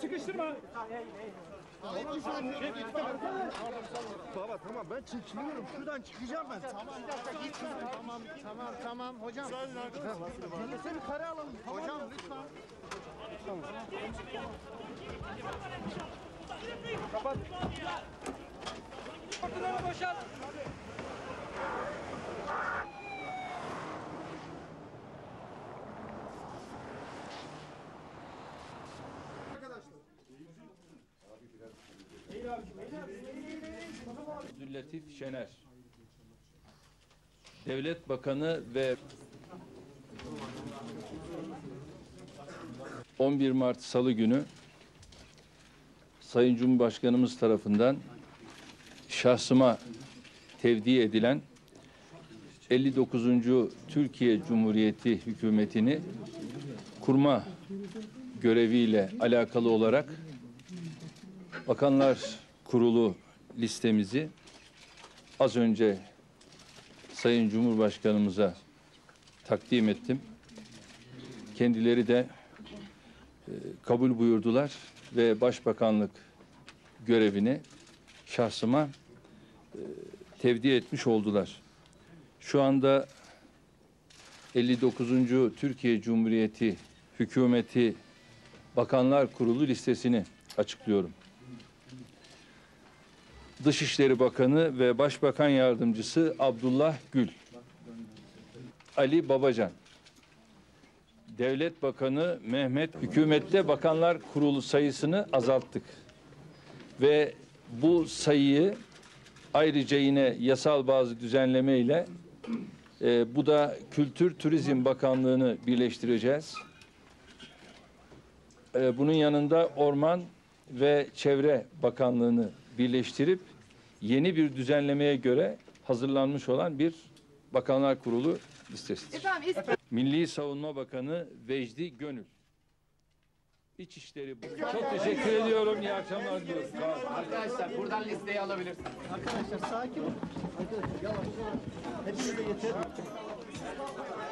Sıkıştırma. Baba tamam ben çekiliyorum. Şuradan çıkacağım ben. Tamam hocam. Sen bir kare alalım. Hocam lütfen. Kapat. Ortaları boşalt. Zülfüttif Şener, Devlet Bakanı ve 11 Mart Salı günü Sayın Cumhurbaşkanımız tarafından şahsıma tevdi edilen 59. Türkiye Cumhuriyeti Hükümeti'ni kurma göreviyle alakalı olarak Bakanlar Kurulu listemizi az önce Sayın Cumhurbaşkanımıza takdim ettim. Kendileri de kabul buyurdular ve Başbakanlık görevini şahsıma tevdi etmiş oldular. Şu anda 59. Türkiye Cumhuriyeti Hükümeti Bakanlar Kurulu listesini açıklıyorum. Dışişleri Bakanı ve Başbakan Yardımcısı Abdullah Gül. Ali Babacan. Devlet Bakanı Mehmet. Hükümette Bakanlar Kurulu sayısını azalttık. Ve bu sayıyı ayrıca yine yasal bazı düzenlemeyle bu da Kültür Turizm Bakanlığı'nı birleştireceğiz. Bunun yanında Orman ve Çevre Bakanlığı'nı birleştirip yeni bir düzenlemeye göre hazırlanmış olan bir Bakanlar Kurulu listesidir. Milli Savunma Bakanı Vecdi Gönül. İçişleri Bakanı. Çok teşekkür ediyorum. İyi akşamlar diliyorum. Arkadaşlar buradan listeyi alabilirsiniz. Arkadaşlar sakin olun. Arkadaşlar yavaş. Hepinize yeter.